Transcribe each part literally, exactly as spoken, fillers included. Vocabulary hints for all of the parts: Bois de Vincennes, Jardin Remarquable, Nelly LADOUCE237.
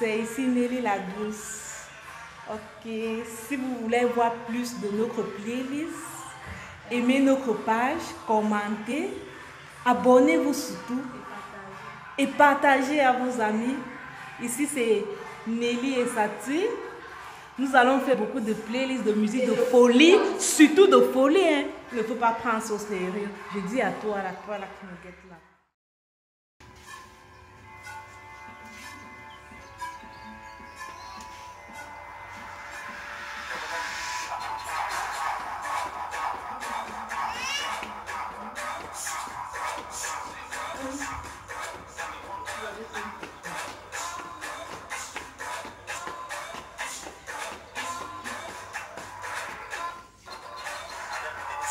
c'est ici Nelly la douce. Ok, si vous voulez voir plus de notre playlist, aimez notre page, commentez, abonnez-vous surtout et partagez à vos amis. Ici c'est Nelly et sa team. Nous allons faire beaucoup de playlists de musique de folie, surtout de folie. Hein. Il ne faut pas prendre ça au sérieux. Je dis à toi, à toi, à la qui me guette là.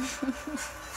Ha, ha, ha.